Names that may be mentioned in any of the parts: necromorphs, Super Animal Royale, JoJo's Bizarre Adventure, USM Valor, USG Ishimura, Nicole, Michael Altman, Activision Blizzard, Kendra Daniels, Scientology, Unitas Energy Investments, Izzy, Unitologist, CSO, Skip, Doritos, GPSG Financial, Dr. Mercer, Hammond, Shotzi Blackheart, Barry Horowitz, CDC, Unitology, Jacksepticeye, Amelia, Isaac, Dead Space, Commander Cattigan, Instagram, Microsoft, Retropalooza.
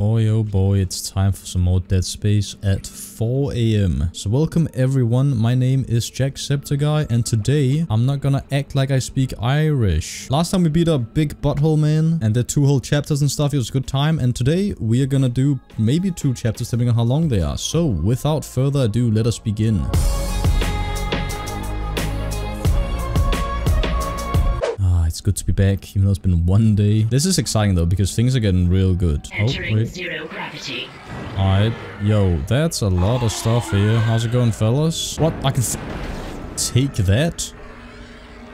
Boy oh boy, it's time for some more Dead Space at 4 AM. So welcome everyone, my name is Jacksepticeye and today I'm not gonna act like I speak Irish. Last time we beat up Big Butthole Man and the two whole chapters and stuff, it was a good time, and today we are gonna do maybe 2 chapters depending on how long they are. So without further ado, let us begin. It's good to be back, even though it's been 1 day. This is exciting though, because things are getting real good. Entering zero gravity. Alright. Yo, that's a lot of stuff here. How's it going, fellas? What? I can take that?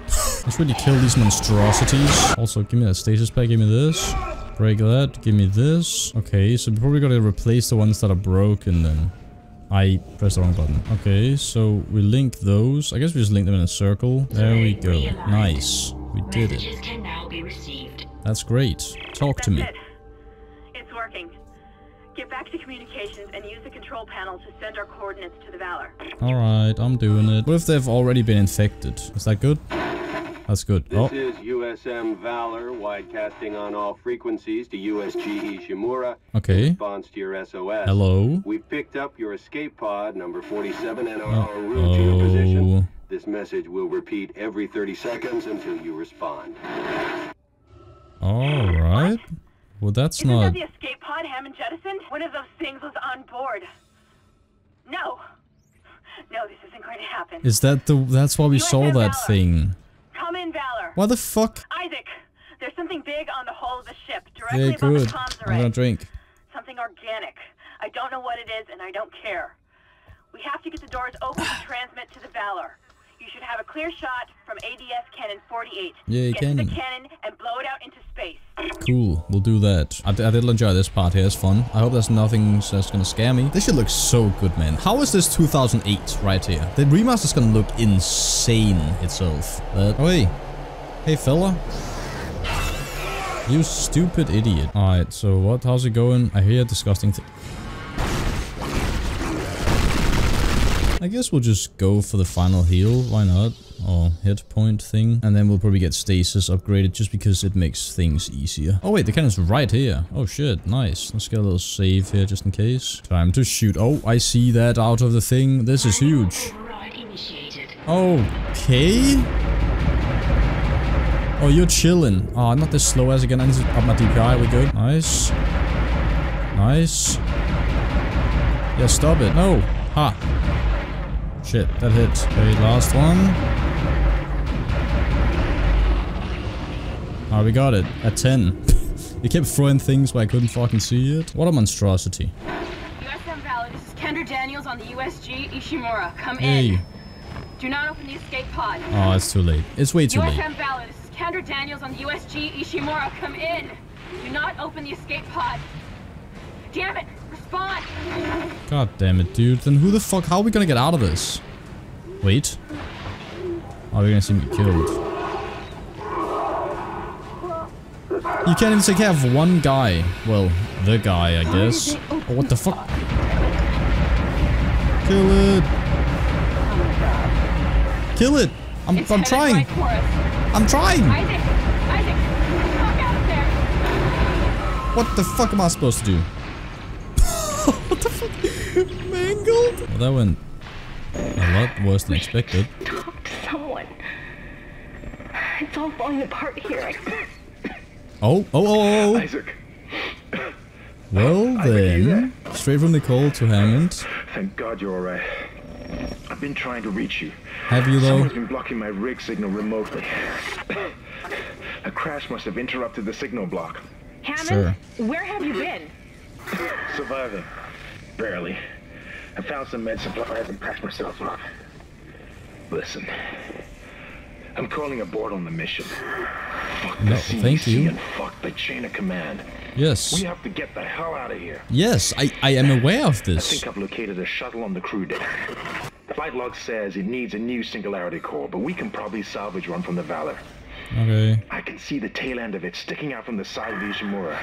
Let's really kill these monstrosities. Also, give me that stasis pack. Give me this. Break that. Give me this. Okay, so we probably gotta replace the ones that are broken then. I pressed the wrong button. Okay, so we link those. I guess we just link them in a circle. There we go. Nice. We did it. Can now be received. That's great. Talk to me. It's working. Get back to communications and use the control panel to send our coordinates to the Valor. Alright, I'm doing it. What if they've already been infected? Is that good? That's good. This is USM Valor, widecasting on all frequencies to USG Ishimura. Okay. In response to your SOS. Hello. We picked up your escape pod, number 47, and are en route to your position. This message will repeat every 30 seconds until you respond. All right. Well, that's not... Isn't that the escape pod Hammond jettisoned? One of those things was on board. No. No, this isn't going to happen. Is that the... That's why we saw that thing. Come in, Valor. Why the fuck? Isaac, there's something big on the hull of the ship. Directly above the comms array. I'm gonna drink. Something organic. I don't know what it is and I don't care. We have to get the doors open to transmit to the Valor. You should have a clear shot from ADS Cannon 48. Yeah, get to the cannon and blow it out into space. Cool, we'll do that. I did enjoy this part here, it's fun. I hope there's nothing that's gonna scare me. This shit looks so good, man. How is this 2008 right here? The remaster's gonna look insane itself. Oh, hey. Hey, fella. You stupid idiot. Alright, so what? How's it going? I hear disgusting thing. I guess we'll just go for the final heal, why not? Or hit point thing. And then we'll probably get stasis upgraded just because it makes things easier. Oh wait, the cannon's right here. Oh shit, nice. Let's get a little save here just in case. Time to shoot. Oh, I see that out of the thing. This is huge. Okay. Oh, you're chilling. Ah, not this slow as again. I need to up my DPI, we're good. Nice. Nice. Yeah, stop it. No. Ha. Shit, that hit. Okay, last one. Oh, we got it. At 10. It kept throwing things where I couldn't fucking see it. What a monstrosity. USM Valor, this is Kendra Daniels on the USG Ishimura. Come in. Do not open the escape pod. Oh, it's too late. It's way too late. USM Valor, this is Kendra Daniels on the USG Ishimura. Come in. Do not open the escape pod. Damn it. Spot. God damn it, dude. Then who the fuck? How are we gonna get out of this? Wait. Oh, we're gonna see me killed. You can't even take care of one guy. Well, the guy, I guess. Oh, what the fuck? Kill it. Kill it. I'm trying. I'm trying. Isaac, fuck out of there. What the fuck am I supposed to do? What the fuck? Mangled? Well, that went a lot worse than expected. Talk to someone. It's all falling apart here. Oh. Isaac. Well then, straight from Nicole to Hammond. Thank God you're alright. I've been trying to reach you. Have you though? Someone's been blocking my rig signal remotely. A crash must have interrupted the signal block. Hammond, where have you been? Surviving. Barely. I found some med supplies and packed myself up. Listen. I'm calling abort on the mission. Fuck the CDC and fuck the chain of command. Yes. We have to get the hell out of here. Yes, I am aware of this. I think I've located a shuttle on the crew deck. The flight log says it needs a new singularity core, but we can probably salvage one from the Valor. Okay. I can see the tail end of it sticking out from the side of the Ishimura.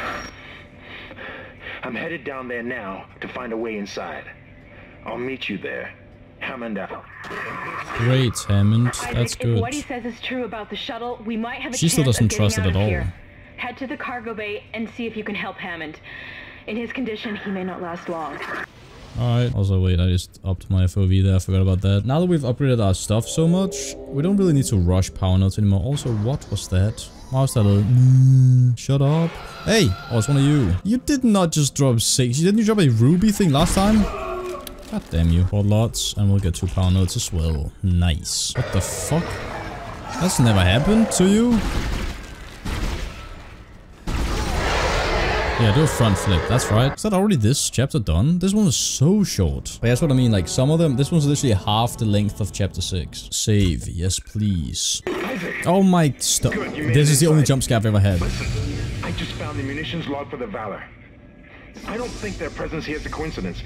I'm headed down there now to find a way inside. I'll meet you there. Hammond out. Great, Hammond. That's good. If what he says is true about the shuttle, we might have a chance of getting out of here. She still doesn't trust it at all. Head to the cargo bay and see if you can help Hammond. In his condition, he may not last long. Alright, also wait, I just upped my FOV there, I forgot about that. Now that we've upgraded our stuff so much, we don't really need to rush power nodes anymore. Also, what was that? Why was that a... Shut up. Hey! Oh, it's one of you. You did not just drop 6. Didn't you drop a ruby thing last time? God damn you. 4 lots, and we'll get 2 power nodes as well. Nice. What the fuck? That's never happened to you? Yeah, do a front flip, that's right. Is that already this chapter done? This one is so short. But that's what I mean, like some of them, this one's literally half the length of chapter 6. Save, yes please. Isaac. Oh my stuff. This is the only jump scare I've ever had. Listen, I just found the munitions log for the Valor. I don't think their presence here is a coincidence.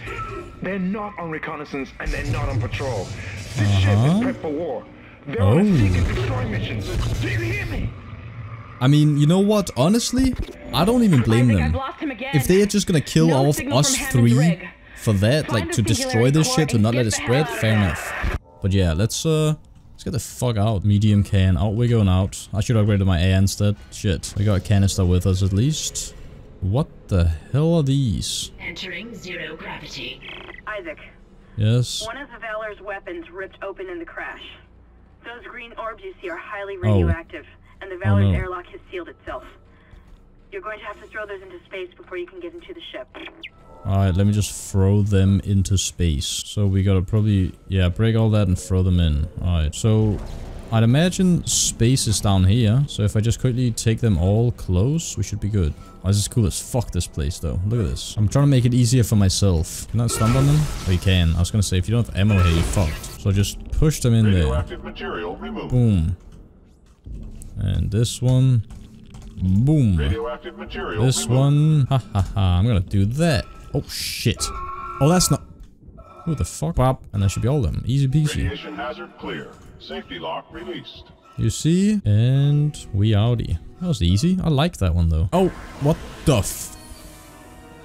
They're not on reconnaissance and they're not on patrol. This ship is prepped for war. They're on a seek and destroy mission. Do you hear me? I mean, you know what? Honestly, I don't even blame them. If they are just gonna kill all of us three for that, like to destroy this shit and not let it spread, fair enough. But yeah, let's get the fuck out. Medium can. Out we're going out. I should have upgraded my air instead. Shit. We got a canister with us at least. What the hell are these? Entering zero gravity. Isaac. Yes. One of the Valor's weapons ripped open in the crash. Those green orbs you see are highly radioactive. And the Valor's airlock has sealed itself. You're going to have to throw those into space before you can get into the ship. Alright, let me just throw them into space. So we gotta probably, yeah, break all that and throw them in. Alright, so I'd imagine space is down here. So if I just quickly take them all close, we should be good. Oh, this is cool as fuck, this place though. Look at this. I'm trying to make it easier for myself. Can I stomp on them? Oh, you can. I was gonna say, if you don't have ammo here, you're fucked. So just push them in there. Material removed. Boom. And this one, boom. Radioactive material. This one, ha ha ha. I'm gonna do that. Oh shit. Oh, that's not. Who the fuck? Pop. And that should be all of them. Easy peasy. Radiation hazard clear. Safety lock released. You see? And we outie. That was easy. I like that one though. Oh, what the f?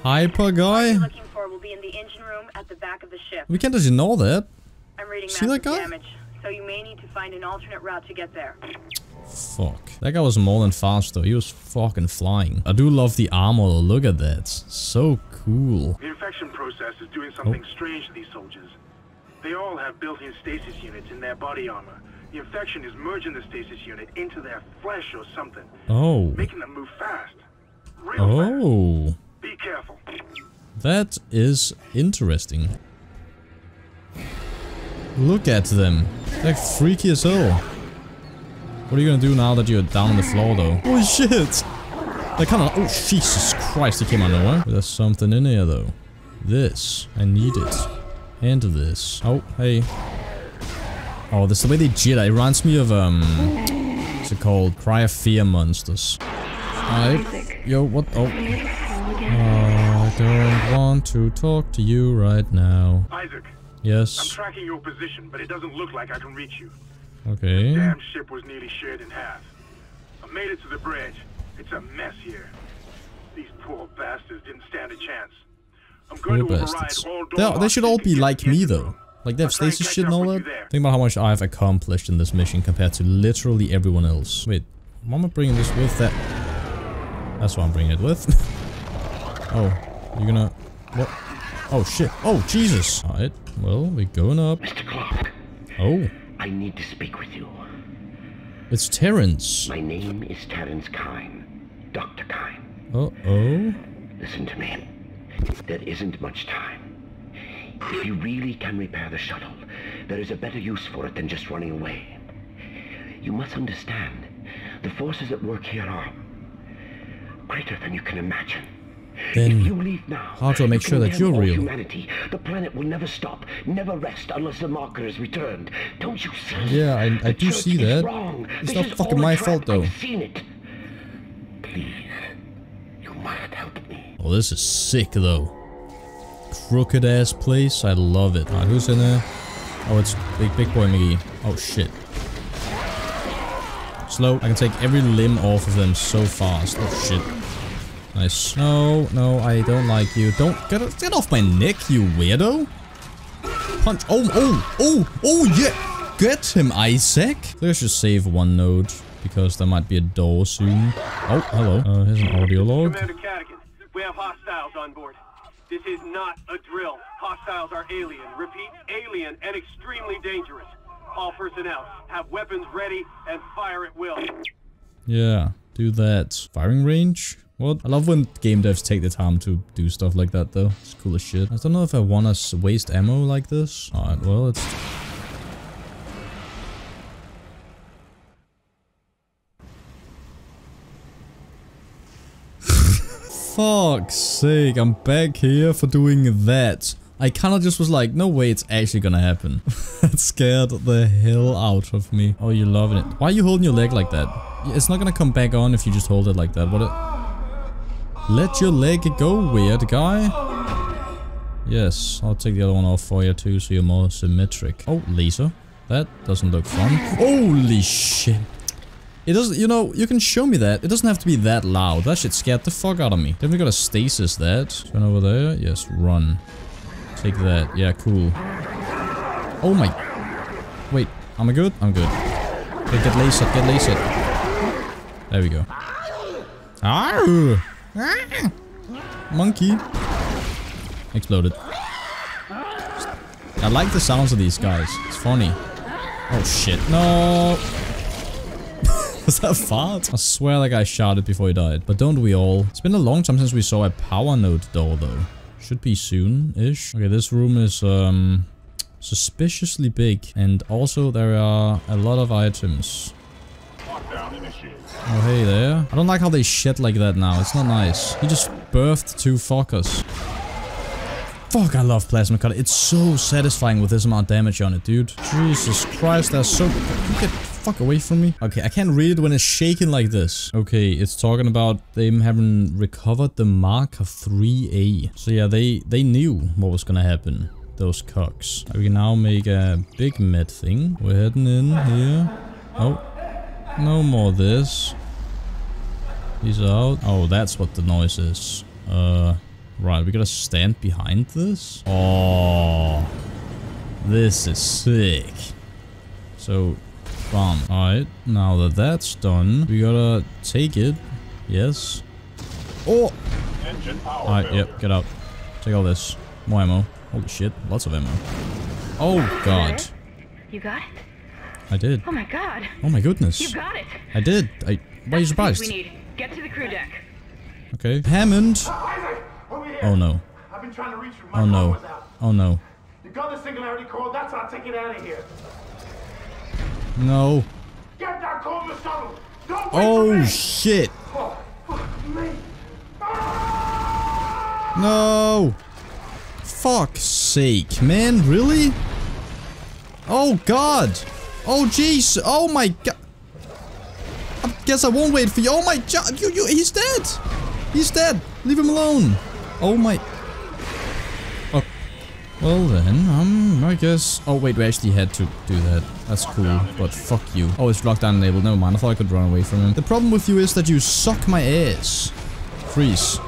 Hyper guy. Looking for will be in the engine room at the back of the ship. We can't just ignore that. I'm reading see that guy? Damage, so you may need to find an alternate route to get there. Fuck. That guy was more than fast though. He was fucking flying. I do love the armor. Look at that. It's so cool. The infection process is doing something strange to these soldiers. They all have built-in stasis units in their body armor. The infection is merging the stasis unit into their flesh or something. Oh. Making them move fast. Real fast. Be careful. That is interesting. Look at them. They're freaky as hell. What are you gonna do now that you're down on the floor, though? Oh shit! They kind of. Oh Jesus Christ! They came out of nowhere. There's something in here, though. This I need it. And this. Oh hey. Oh, this is the way they jit. It reminds me of what's it called? Cry of Fear monsters. Alright. Yo, what? Oh. I don't want to talk to you right now. Isaac. Yes. I'm tracking your position, but it doesn't look like I can reach you. Okay. The damn ship was nearly shared in half. I made it to the bridge. It's a mess here. These poor bastards didn't stand a chance. I'm going to override all doors. They should all be like me though. Like they have stasis shit and all that. Think about how much I have accomplished in this mission compared to literally everyone else. Wait, why am I bringing this with that? That's what I'm bringing it with. Oh, you're gonna... What? Oh shit. Oh Jesus. Alright, well, we're going up. Mr. Clark. Oh. I need to speak with you. It's Terrence. My name is Terrence Kine. Dr. Kine. Uh-oh. Listen to me. There isn't much time. If you really can repair the shuttle, there is a better use for it than just running away. You must understand, the forces at work here are greater than you can imagine. Then if you leave now, how do I make sure that you're real? Humanity. The planet will never stop, never rest unless the marker is returned. Don't you see? Yeah, I do see that. It's not fucking my fault though. I've seen it. Please, you must help me. Oh, this is sick though. Crooked ass place. I love it. Alright, who's in there? Oh, it's big boy McGee. Oh shit. Slow. I can take every limb off of them so fast. Oh shit. Nice. No, no, I don't like you. Don't get off my neck, you weirdo. Punch. Oh, oh, oh, oh, yeah. Get him, Isaac. I think I should save one node because there might be a door soon. Oh, hello. Here's an audio log. Commander Cattigan, We have hostiles on board. This is not a drill. Hostiles are alien. Repeat, alien and extremely dangerous. All personnel, have weapons ready and fire at will. Yeah, do that. Firing range? What? I love when game devs take the time to do stuff like that though. It's cool as shit. I don't know if I want to waste ammo like this. Alright, well, it's... Fuck's sake, I'm back here for doing that. I kinda just was like, no way it's actually gonna happen. That scared the hell out of me. Oh, you're loving it. Why are you holding your leg like that? It's not gonna come back on if you just hold it like that. What? Let your leg go, weird guy. Yes, I'll take the other one off for you too, so you're more symmetric. Oh, laser. That doesn't look fun. Holy shit. It doesn't, you know, you can show me that. It doesn't have to be that loud. That shit scared the fuck out of me. Definitely gotta stasis that. Turn over there. Yes, run. Take that. Yeah, cool. Oh my. Wait, am I good? I'm good. Okay, get lasered, get lasered. There we go. Arr! Arr! Monkey. Exploded. I like the sounds of these guys. It's funny. Oh shit. No! Was that a fart? I swear that guy shouted before he died. But don't we all? It's been a long time since we saw a power node door though. Should be soon-ish. Okay, this room is suspiciously big. And also there are a lot of items. Oh, hey there. I don't like how they shit like that now. It's not nice. He just birthed two fuckers. Fuck, I love plasma cutter. It's so satisfying with this amount of damage on it, dude. Jesus Christ, that's so... Get fuck away from me. Okay, I can't read it when it's shaking like this. Okay, it's talking about they haven't recovered the marker 3A. So yeah, they knew what was gonna happen. Those cocks. We can now make a big med thing. We're heading in here. Oh, no more of this. He's out. Oh, that's what the noise is. Right, we gotta stand behind this. Oh, this is sick. So. Bomb. Alright, now that that's done, we gotta take it. Yes. Oh! Alright, yep, get out. Take all this. More ammo. Holy shit, lots of ammo. Oh, God. You got it? I did. Oh, my God. Oh, my goodness. You got it. I did. Why are you surprised? We need. Get to the crew deck. Okay. Hammond. Oh, no. I've been trying to reach you. Oh, no. Oh, no. You got the singularity core. That's how I take it out of here. No. Get that cold shuttle. Don't wait for me. Shit. Oh, fuck me. Ah! No. Fuck's sake, man. Really? Oh, God. Oh, jeez. Oh, my God. I guess I won't wait for you. Oh, my God. He's dead. He's dead. Leave him alone. Oh, my. Oh. Well, then. I guess. Oh, wait. We actually had to do that. That's cool, but fuck you. Oh, it's lockdown enabled. Never mind. I thought I could run away from him. The problem with you is that you suck my ass. Freeze.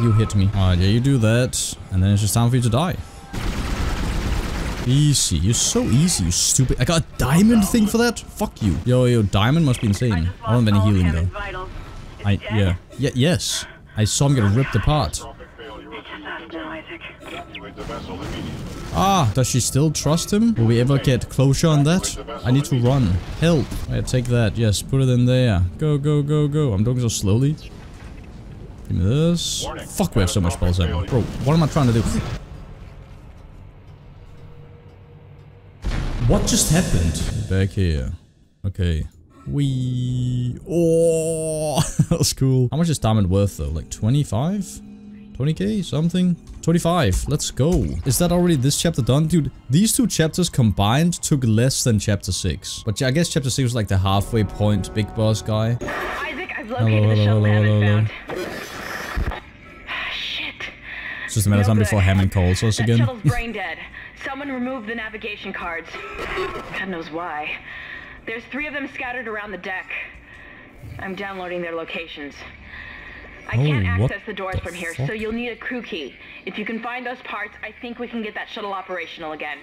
You hit me. Alright, yeah, you do that. And then it's just time for you to die. Easy. You're so easy, you stupid. I got a diamond thing for that? Fuck you. Yo, diamond must be insane. I don't have any healing, though. Yes. I saw him get ripped apart. Ah, does she still trust him? Will we ever get closure on that? I need to run. Help. Right, take that. Yes, put it in there. Go, go, go, go. I'm doing so slowly. Give me this. Fuck, we have so much spells out. Bro, what am I trying to do? What just happened? Back here. Okay. We. Oh, that was cool. How much is diamond worth though? Like 25? 20k? Something? 25. Let's go. Is that already this chapter done? Dude, these two chapters combined took less than chapter 6. But I guess chapter 6 was like the halfway point big boss guy. Isaac, I've located the shuttle Hammond found. Shit. It's just a matter of time before Hammond calls us again. That shuttle's brain dead. Someone removed the navigation cards. God knows why. There's 3 of them scattered around the deck. I'm downloading their locations. I can't access the doors from here, so you'll need a crew key. If you can find those parts, I think we can get that shuttle operational again.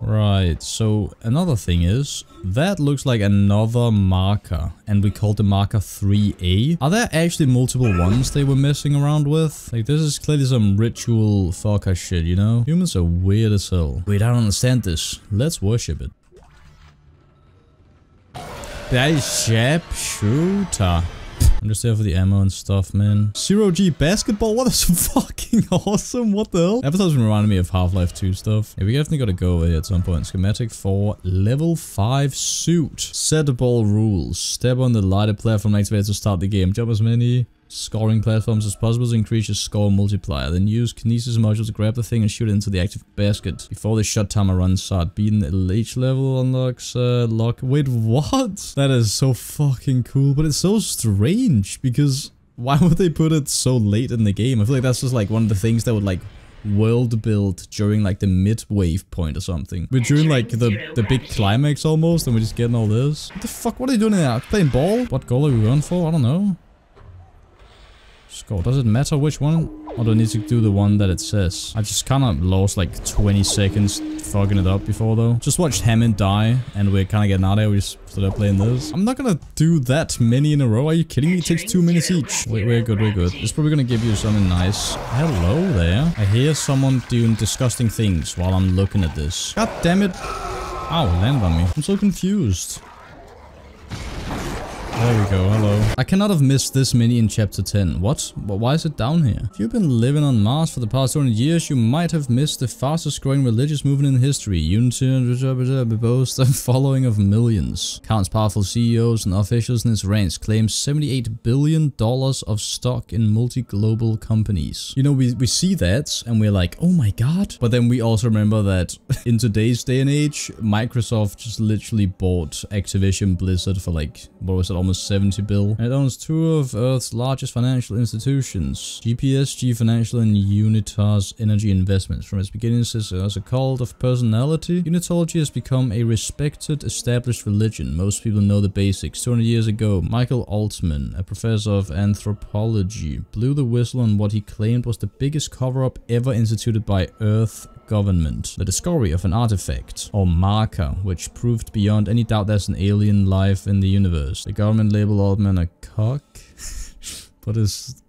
Right, so another thing is, that looks like another marker, and we called the marker 3A. Are there actually multiple ones they were messing around with? Like, this is clearly some ritual fucker shit, you know? Humans are weird as hell. Wait, I don't understand this. Let's worship it. That is Sharpshooter. I'm just there for the ammo and stuff, man. 0G basketball? What is fucking awesome? What the hell? Episodes reminded me of Half-Life 2 stuff. Yeah, we definitely gotta go over here at some point. Schematic for level 5 suit. Settable rules. Step on the lighted platform activated to start the game. Jump as many scoring platforms as possible to increase your score multiplier. Then use kinesis module to grab the thing and shoot it into the active basket. Before the shot timer runs out, beating LH level unlocks lock. Wait, what? That is so fucking cool, but it's so strange because why would they put it so late in the game? I feel like that's just like one of the things that would like world build during like the mid-wave point or something. We're during like the big climax almost and we're just getting all this. What the fuck? What are you doing now? Playing ball? What goal are we going for? I don't know. Score. Does it matter which one? Or do I need to do the one that it says? I just kind of lost like 20 seconds fucking it up before though. Just watched Hammond die and we're kind of getting out of here. We just started playing this. I'm not gonna do that many in a row. Are you kidding me? It takes 2 minutes each. Wait, we're good, we're good. It's probably gonna give you something nice. Hello there. I hear someone doing disgusting things while I'm looking at this. God damn it. Ow, land on me. I'm so confused. There we go, hello. I cannot have missed this mini in chapter 10. What? But why is it down here? If you've been living on Mars for the past 200 years, you might have missed the fastest growing religious movement in history. Unity boasts a following of millions. Counts powerful CEOs and officials in its ranks. Claims $78 billion of stock in multi-global companies. You know, we see that and we're like, oh my god. But then we also remember that in today's day and age, Microsoft just literally bought Activision Blizzard for like, what was it, almost 70 bill. And it owns two of Earth's largest financial institutions, GPSG Financial and Unitas Energy Investments. From its beginnings as a cult of personality, Unitology has become a respected, established religion. Most people know the basics. 200 years ago, Michael Altman, a professor of anthropology, blew the whistle on what he claimed was the biggest cover-up ever instituted by Earth government. The discovery of an artifact, or marker, which proved beyond any doubt there's an alien life in the universe. The government labeled Altman a cock, but his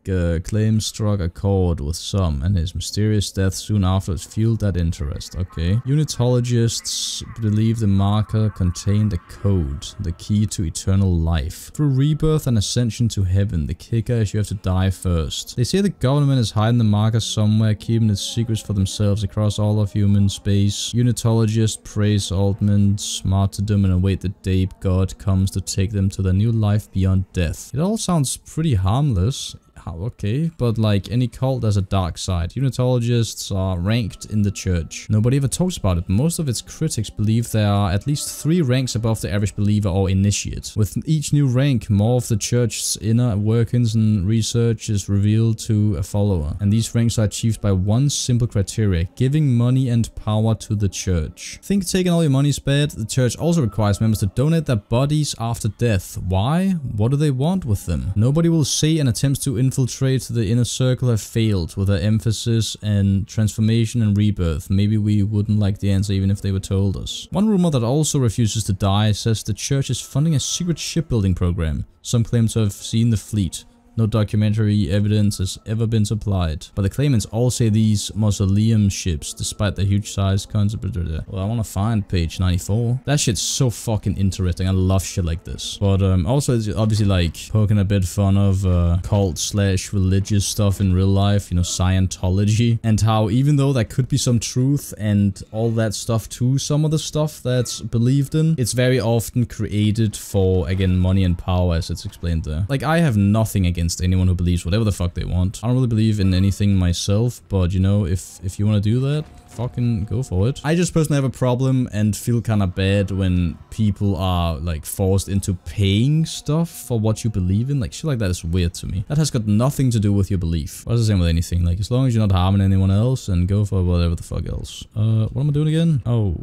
claim struck a chord with some, and his mysterious death soon afterwards fueled that interest. Okay. Unitologists believe the marker contained a code, the key to eternal life. Through rebirth and ascension to heaven, the kicker is you have to die first. They say the government is hiding the marker somewhere, keeping its secrets for themselves across all of human space. Unitologists praise Altman's martyrdom and await the day God comes to take them to their new life beyond death. It all sounds pretty harmless. Okay, but like any cult, there's a dark side. Unitologists are ranked in the church. Nobody ever talks about it. Most of its critics believe there are at least 3 ranks above the average believer or initiate. With each new rank, more of the church's inner workings and research is revealed to a follower. And these ranks are achieved by one simple criteria, giving money and power to the church. Think taking all your money is bad. The church also requires members to donate their bodies after death. Why? What do they want with them? Nobody will say and attempts to infiltrate the inner circle have failed with their emphasis and transformation and rebirth. Maybe we wouldn't like the answer even if they were told us. One rumor that also refuses to die says the church is funding a secret shipbuilding program. Some claim to have seen the fleet. No documentary evidence has ever been supplied. But the claimants all say these mausoleum ships, despite their huge size, concept. Well, I want to find page 94. That shit's so fucking interesting. I love shit like this. But also, it's obviously like poking a bit fun of cult/religious stuff in real life, you know, Scientology. And how even though there could be some truth and all that stuff to some of the stuff that's believed in, it's very often created for, again, money and power, as it's explained there. Like, I have nothing against anyone who believes whatever the fuck they want. I don't really believe in anything myself, but you know, if you want to do that, fucking go for it. I just personally have a problem and feel kind of bad when people are like forced into paying stuff for what you believe in. Like shit like that is weird to me. That has got nothing to do with your belief. But it's the same with anything. Like as long as you're not harming anyone else and go for whatever the fuck else. What am I doing again? Oh.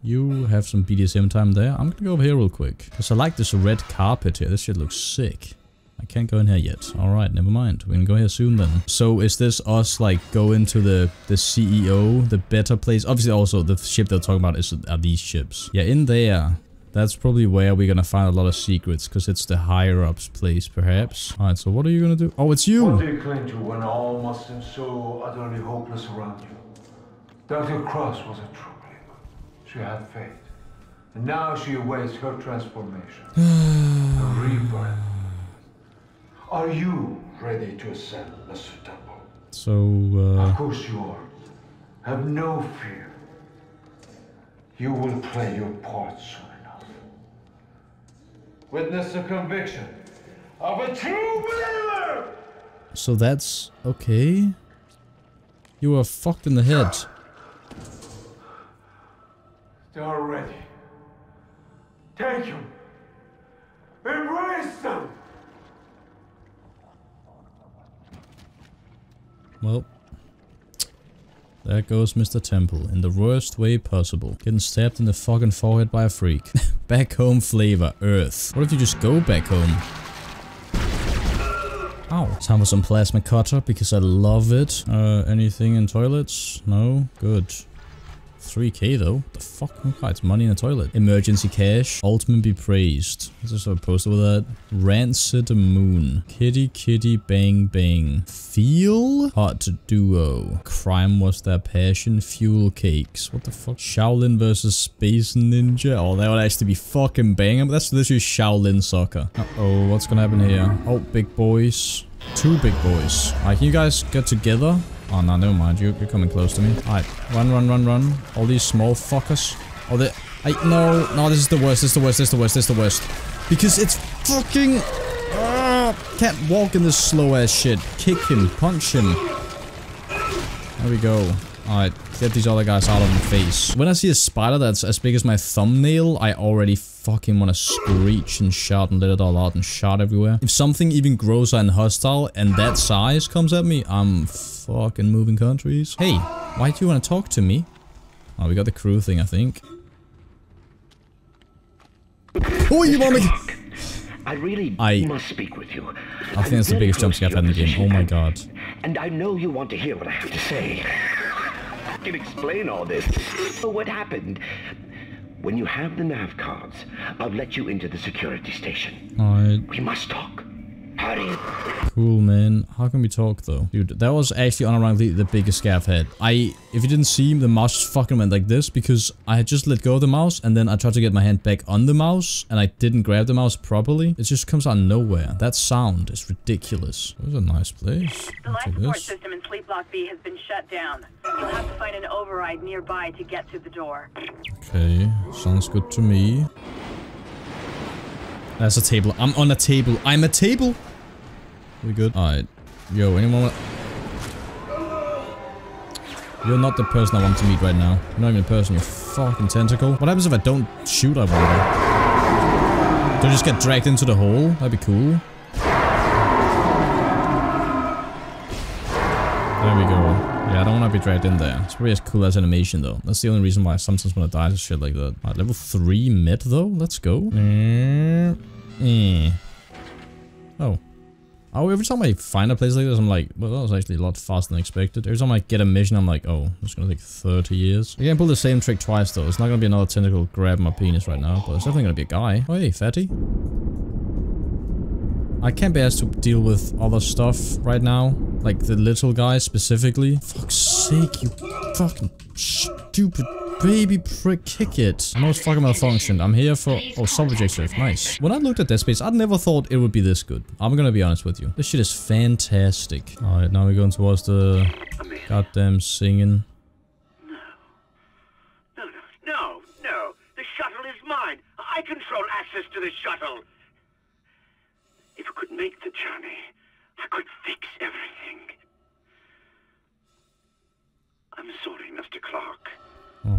You have some BDSM time there. I'm gonna go over here real quick. Because I like this red carpet here. This shit looks sick. I can't go in here yet. Alright, never mind. We can go here soon then. So is this us like go into the CEO, the better place? Obviously also the ship they're talking about are these ships. Yeah, in there. That's probably where we're gonna find a lot of secrets, because it's the higher-ups place, perhaps. Alright, so what are you gonna do? Oh, it's you! What do you cling to when all must seem so utterly hopeless around you? Dr. Cross was a true believer. She had faith. And now she awaits her transformation. A rebirth. Are you ready to ascend, Mr. Temple? So, Of course you are. Have no fear. You will play your part soon enough. Witness the conviction of a true believer! So that's... okay. You are fucked in the head. They are ready. Take him. Embrace them! Well, there goes Mr. Temple, in the worst way possible. Getting stabbed in the fucking forehead by a freak. Back home flavor, Earth. What if you just go back home? Ow. Time for some plasma cutter, because I love it. Anything in toilets? No? Good. 3K though. The fuck? Okay, it's money in a toilet. Emergency cash. Altman be praised. Is this a poster with that? Rancid Moon. Kitty kitty bang bang. Feel? Hot duo. Crime was their passion. Fuel cakes. What the fuck? Shaolin versus Space Ninja. Oh, that would actually be fucking banger. But that's literally Shaolin soccer. Uh-oh, what's gonna happen here? Oh, big boys. Two big boys. Alright, can you guys get together? Oh, no, never mind. You're coming close to me. Alright, run, run, run, run. All these small fuckers. Oh, they... No, this is the worst, this is the worst. Because it's fucking... can't walk in this slow-ass shit. Kick him, punch him. There we go. Alright, get these other guys out of my face. When I see a spider that's as big as my thumbnail, I already fucking want to screech and shout and let it all out and shout everywhere. If something even grosser and hostile and that size comes at me, I'm fucking moving countries. Hey, why do you want to talk to me? Oh, we got the crew thing, I think. Oh, you want me? I must speak with you. I think that's the biggest jump scare I've had in the game. Oh my god. And I know you want to hear what I have to say. I can explain all this. So what happened? When you have the nav cards, I'll let you into the security station. Alright. We must talk. Hurry. Cool, man. How can we talk, though? Dude, that was actually unironically the biggest scare I've had. If you didn't see, the mouse fucking went like this because I had just let go of the mouse and then I tried to get my hand back on the mouse and I didn't grab the mouse properly. It just comes out of nowhere. That sound is ridiculous. That was a nice place. The life support system in Sleep Block B has been shut down. You'll have to find an override nearby to get to the door. Okay, sounds good to me. That's a table. I'm on a table. I'm a table. We good? Alright. Yo, anyone want... You're not the person I want to meet right now. You're not even a person, you fucking tentacle. What happens if I don't shoot, I wonder? Do I just get dragged into the hole? That'd be cool. There we go. Yeah, I don't want to be dragged in there. It's probably as cool as animation, though. That's the only reason why I sometimes want to die to shit like that. Alright, level 3 mid, though? Let's go. Oh. Oh, every time I find a place like this, I'm like, well, that was actually a lot faster than expected. Every time I get a mission, I'm like, oh, it's gonna take 30 years. I can't pull the same trick twice, though. It's not gonna be another tentacle grabbing my penis right now, but it's definitely gonna be a guy. Oh, hey, fatty. I can't be asked to deal with other stuff right now. Like the little guy specifically. Fuck's sake, you fucking stupid baby prick. Kick it. I'm almost fucking malfunctioned. I'm here for... Oh, sub-reject serve. Nice. When I looked at Dead Space, I never thought it would be this good. I'm gonna be honest with you. This shit is fantastic. Alright, now we're going towards the goddamn singing. No. No. The shuttle is mine. I control access to the shuttle. If I could make the journey, I could fix everything. I'm sorry, Mr. Clark.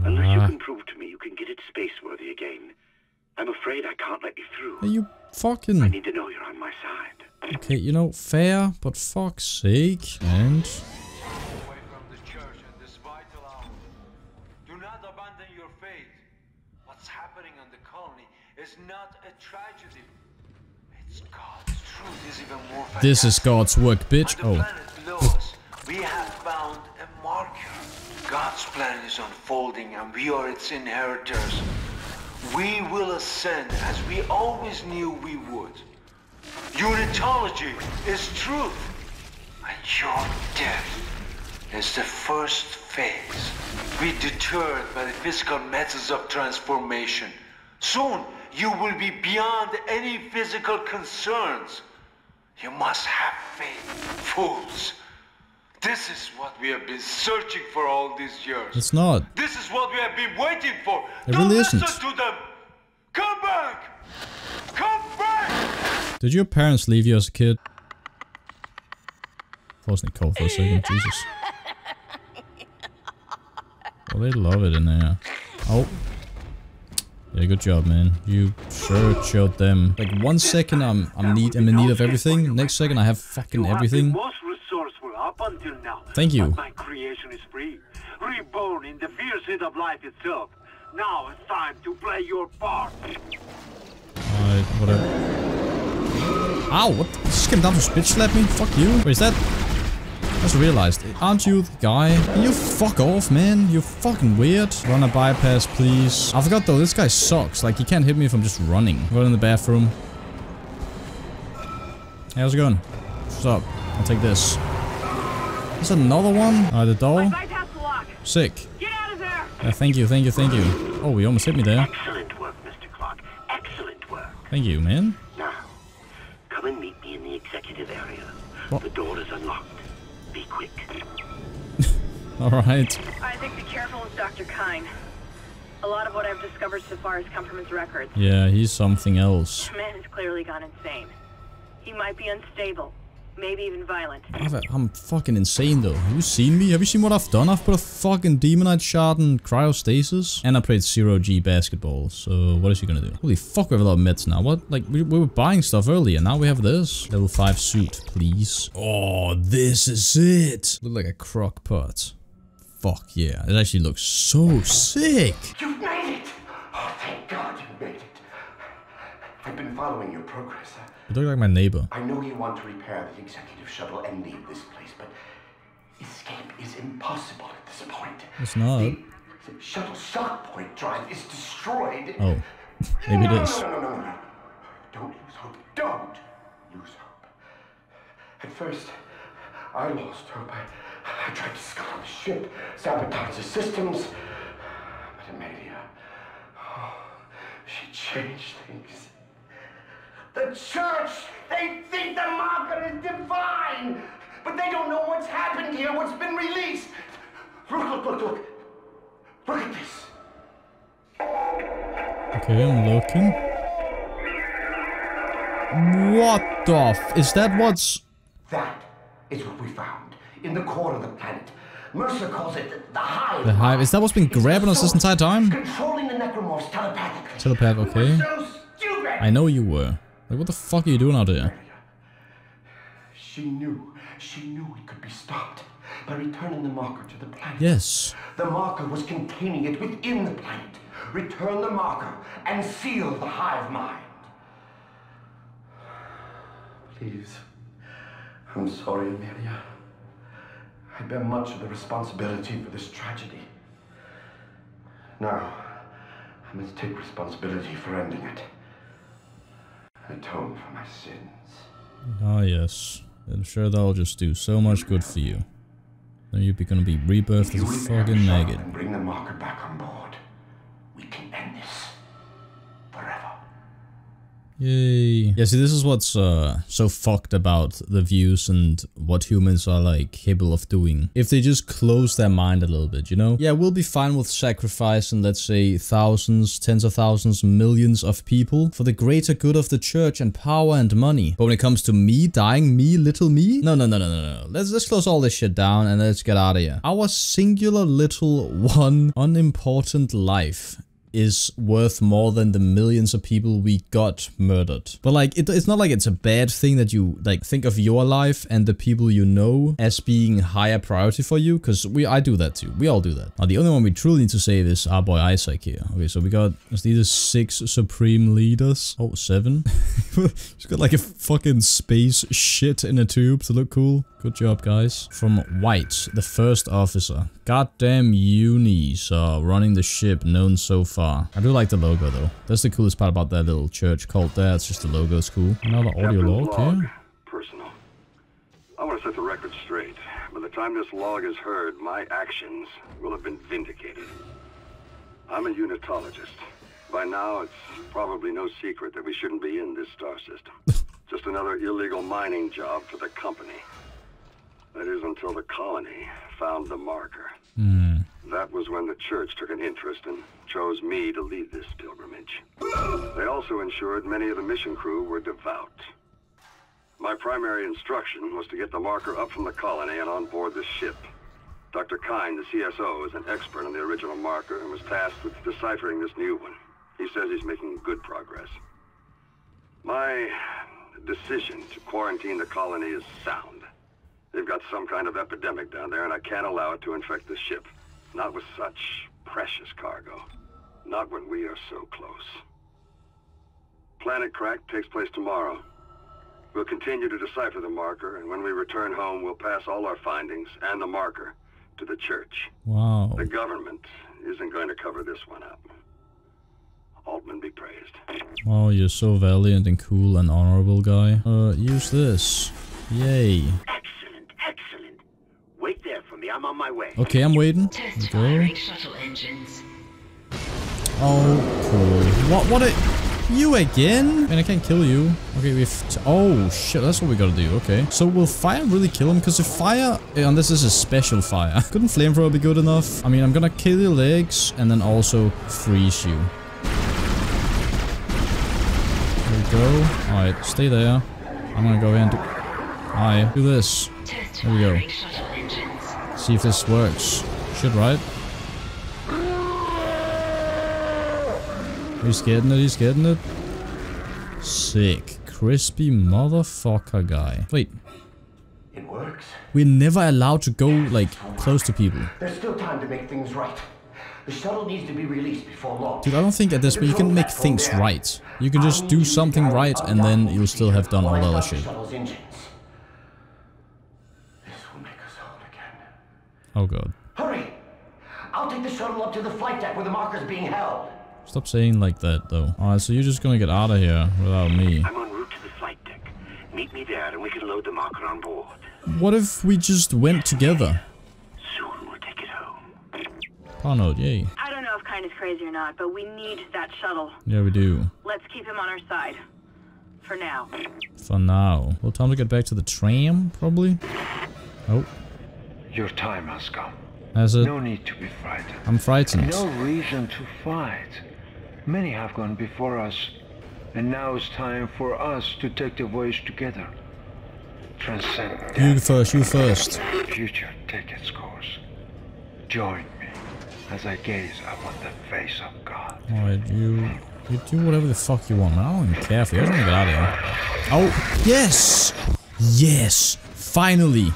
Unless you can prove to me you can get it space-worthy again, I'm afraid I can't let you through. Are you fucking... I need to know you're on my side. Okay, you know, fair, but fuck's sake. And... away from the church at this vital hour. Do not abandon your faith. What's happening on the colony is not a tragedy. This is God's work, bitch. Oh. We have found a marker. God's plan is unfolding and we are its inheritors. We will ascend as we always knew we would. Unitology is truth. And your death is the first phase. Be deterred by the physical methods of transformation. Soon you will be beyond any physical concerns. You must have faith, fools. This is what we have been searching for all these years. It's not. This is what we have been waiting for. Don't listen to them. Come back! Come back! Did your parents leave you as a kid? I wasn't cold for a second, Jesus. Well, they love it in there. Oh. Yeah, good job, man. You sure showed them. Like, 1 second I'm in need of everything. Next second I have fucking everything. Most resourceful up until now. Thank you. My creation is free, reborn in the fierce heat of life itself. Now it's time to play your part. Alright, whatever. Ow! What? He just came down to spit slap me. Fuck you. Wait, is that? I just realized. Aren't you the guy? You fuck off, man. You're fucking weird. Run a bypass, please. I forgot though, this guy sucks. Like, he can't hit me if I'm just running. Go in the bathroom. Hey, how's it going? What's up? I'll take this. There's another one. Alright, the door. Sick. Get out of there. Yeah, thank you, thank you, thank you. Oh, he almost hit me there. Excellent work, Mr. Clark. Excellent work. Thank you, man. Now, come and meet me in the executive area. What? The door is unlocked. Be quick. Alright. Isaac, be careful with Dr. Kine. A lot of what I've discovered so far has come from his records. Yeah, he's something else. The man has clearly gone insane. He might be unstable, maybe even violent. I'm fucking insane though. Have you seen me? Have you seen what I've done? I've put a fucking demonite shard in cryostasis. And I played 0G basketball, so what is he gonna do? Holy fuck, we have a lot of meds now. What? Like, we were buying stuff earlier, now we have this. Level 5 suit, please. Oh, this is it! Look like a crock pot. Fuck yeah, it actually looks so sick! You made it! Oh, thank God you made it. I've been following your progress. You look like my neighbor. I know you want to repair the executive shuttle and leave this place, but escape is impossible at this point. It's not. The shuttle shock point drive is destroyed. Oh, maybe it is. No. Don't lose hope. Don't lose hope. At first, I lost hope. I tried to scuttle the ship, sabotage the systems. But Amelia, oh, she changed things. The church, they think the marker is divine, but they don't know what's happened here, what's been released. Look. Look at this. Okay, I'm looking. What the f? Is that what's... That is what we found in the core of the planet. Mercer calls it the hive. The hive. Is that what's been grabbing us this entire time? Controlling the necromorphs telepathically. Telepath, okay. We were so stupid. I know you were. Like, what the fuck are you doing out here? She knew it could be stopped by returning the marker to the planet. Yes. The marker was containing it within the planet. Return the marker and seal the hive mind. Please. I'm sorry, Amelia. I bear much of the responsibility for this tragedy. Now, I must take responsibility for ending it. Atone for my sins. Ah, yes. I'm sure that'll just do so much good for you. Then you're gonna be rebirthed as a fucking maggot. And bring the marker back on board. We can end this forever. Yay. Yeah, see, this is what's so fucked about the views and what humans are, like, capable of doing. If they just close their mind a little bit, you know? Yeah, we'll be fine with sacrificing, let's say, thousands, tens of thousands, millions of people for the greater good of the church and power and money. But when it comes to me dying, me, little me? No. Let's close all this shit down and let's get out of here. Our singular little one unimportant life is worth more than the millions of people we got murdered. But like, it's not like it's a bad thing that you like think of your life and the people you know as being higher priority for you, because I do that too. We all do that. Now the only one we truly need to save is our boy Isaac here. Okay, so we got these 6 supreme leaders. Oh, 7. He's got like a fucking space shit in a tube to look cool. Good job, guys. From White, the first officer. Goddamn unis are running the ship known so far. I do like the logo though. That's the coolest part about that little church cult there. It's just the logo's cool. Another audio log here. Personal. I want to set the record straight. By the time this log is heard, my actions will have been vindicated. I'm a unitologist. By now, it's probably no secret that we shouldn't be in this star system. Just another illegal mining job for the company. That is until the colony found the marker. Mm. That was when the church took an interest and chose me to lead this pilgrimage. They also ensured many of the mission crew were devout. My primary instruction was to get the marker up from the colony and on board the ship. Dr. Kine, the CSO, is an expert on the original marker and was tasked with deciphering this new one. He says he's making good progress. My decision to quarantine the colony is sound. They've got some kind of epidemic down there, and I can't allow it to infect the ship. Not with such precious cargo. Not when we are so close. Planet Crack takes place tomorrow. We'll continue to decipher the marker, and when we return home, we'll pass all our findings and the marker to the church. Wow. The government isn't going to cover this one up. Altman be praised. Wow, you're so valiant and cool and honorable, guy. Use this. Yay. Excellent. Wait there for me. I'm on my way. Okay, I'm waiting. Test firing shuttle engines. Oh, cool. What a... You again? And I can't kill you. Okay, oh, shit, that's what we gotta do. Okay. So will fire really kill him? Because if fire... Unless this is a special fire. Couldn't flamethrower be good enough? I mean, I'm gonna kill your legs and then also freeze you. There we go. Alright, stay there. I'm gonna go in. Alright, do this. There we go. See if this works. Should, right? He's getting it, he's getting it. Sick. Crispy motherfucker guy. Wait. It works. We're never allowed to go, like, close to people. There's still time to make things right. The shuttle needs to be released before long. Dude, I don't think at this point you can make things right. You can just do something right and then you'll still have done all the other shit. Oh god. Hurry! I'll take the shuttle up to the flight deck where the marker's being held. Stop saying like that though. Alright, so you're just gonna get out of here without me. I'm en route to the flight deck. Meet me there and we can load the marker on board. What if we just went together? Oh no, yay. I don't know if Kine is crazy or not, but we need that shuttle. Yeah, we do. Let's keep him on our side. For now. For now. Well, time to get back to the tram, probably. Oh. Your time has come. Has it? No need to be frightened. I'm frightened. No reason to fight. Many have gone before us, and now it's time for us to take the voyage together. Transcend death. You first, you first. The future take its course. Join me as I gaze upon the face of God. Alright, you do whatever the fuck you want, man. I don't even care for you. I don't even get out of here. Oh, yes! Yes! Finally!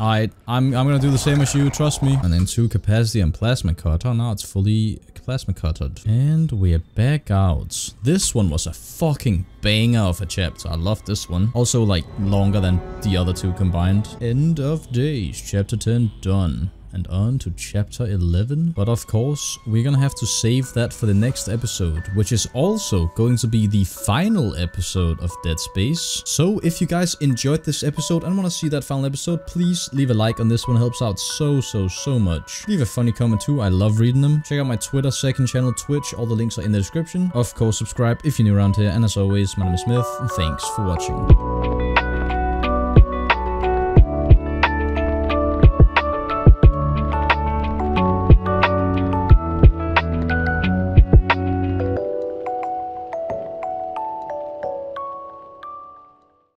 Alright, I'm gonna do the same as you, trust me. And then 2 capacity and plasma cutter. Now it's fully plasma cuttered. And we're back out. This one was a fucking banger of a chapter. I love this one. Also, like, longer than the other 2 combined. End of days. Chapter 10 done. And on to chapter 11. But of course, we're gonna have to save that for the next episode, which is also going to be the final episode of Dead Space. So if you guys enjoyed this episode and want to see that final episode, please leave a like on this one. It helps out so much. Leave a funny comment too. I love reading them. Check out my Twitter, second channel, Twitch. All the links are in the description. Of course, subscribe if you're new around here. And as always, my name is Smith, and thanks for watching.